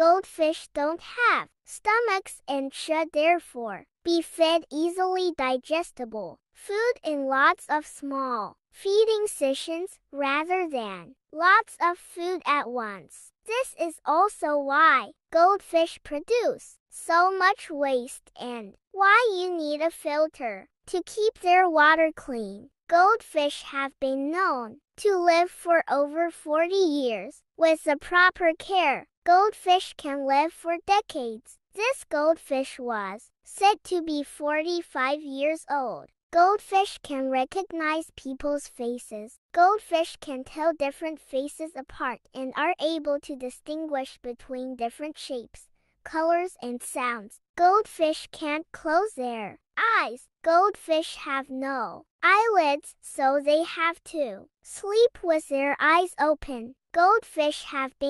Goldfish don't have stomachs and should therefore be fed easily digestible food in lots of small feeding sessions rather than lots of food at once. This is also why goldfish produce so much waste and why you need a filter to keep their water clean. Goldfish have been known to live for over 40 years. With the proper care, goldfish can live for decades. This goldfish was said to be 45 years old. Goldfish can recognize people's faces. Goldfish can tell different faces apart and are able to distinguish between different shapes, colors, and sounds. Goldfish can't close their eyes. Goldfish have no eyelids, so they have to sleep with their eyes open. Goldfish have been